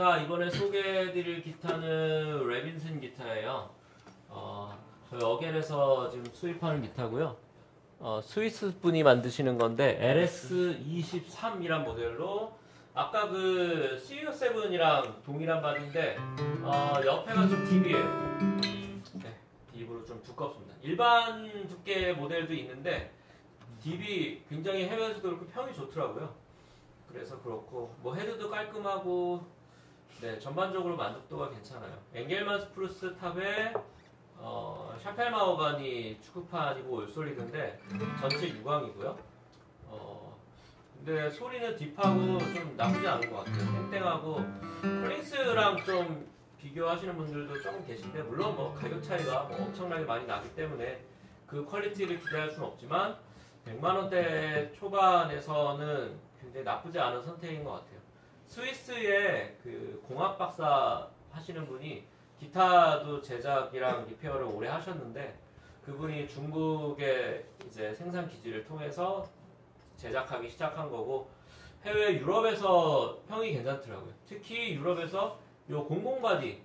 자, 이번에 소개해드릴 기타는 레빈슨 기타예요. 저희 어겔에서 지금 수입하는 기타고요. 스위스 분이 만드시는 건데 LS-23이란 모델로, 아까 그 CU7이랑 동일한 바디인데 옆에가 좀 딥이에요. 네, 딥으로 좀 두껍습니다. 일반 두께의 모델도 있는데 딥이 굉장히 해외에서도 그렇고 평이 좋더라고요. 그래서 그렇고 뭐 헤드도 깔끔하고, 네, 전반적으로 만족도가 괜찮아요. 엔겔만 스프루스 탑에 샤펠 마호가니 축구판이고 올솔리드인데 전체 유광이고요. 근데 소리는 딥하고 좀 나쁘지 않은 것 같아요. 땡땡하고 콜링스랑 좀 비교하시는 분들도 조금 계신데, 물론 뭐 가격 차이가 엄청나게 많이 나기 때문에 그 퀄리티를 기대할 수는 없지만 100만원대 초반에서는 굉장히 나쁘지 않은 선택인 것 같아요. 스위스의 그 공학 박사 하시는 분이 기타도 제작이랑 리페어를 오래 하셨는데, 그분이 중국의 이제 생산 기지를 통해서 제작하기 시작한 거고, 해외 유럽에서 평이 괜찮더라고요. 특히 유럽에서 요 공공 바디,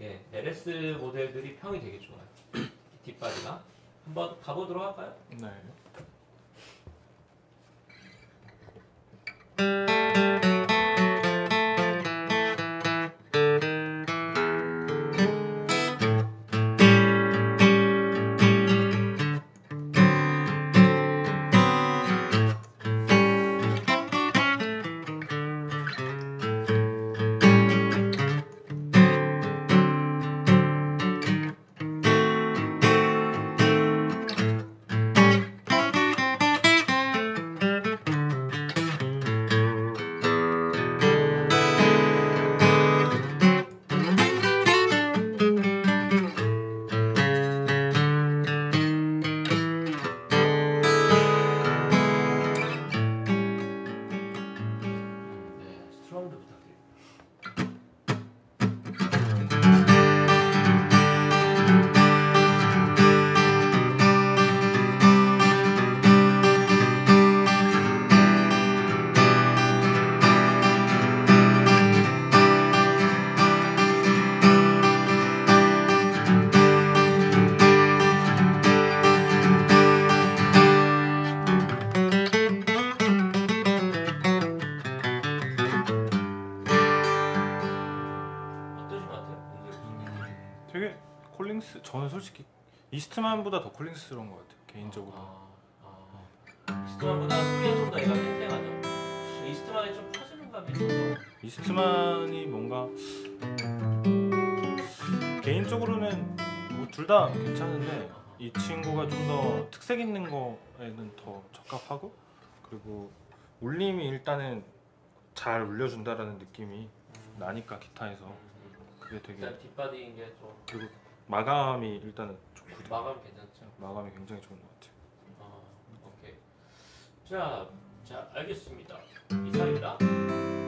예, LS 모델들이 평이 되게 좋아요. 뒷바디가. 한번 가보도록 할까요? 네. 저는 솔직히 이스트만보다 더 콜링스러운 것 같아요, 개인적으로. 이스트만보다 소리가 좀 더 얘가 팽팽하죠. 이스트만이 좀 퍼지는 감이 있어서. 이스트만이 뭔가 개인적으로는 뭐 둘 다 괜찮은데 이 친구가 좀 더 특색 있는 거에는 더 적합하고, 그리고 울림이 일단은 잘 울려준다라는 느낌이 나니까 기타에서 그게 되게. 일단 뒷바디인 게 좀. 그리고 마감이 일단은 좋고. 마감 괜찮죠? 마감이 굉장히 좋은 것 같아요. 오케이. 자, 알겠습니다. 이상입니다.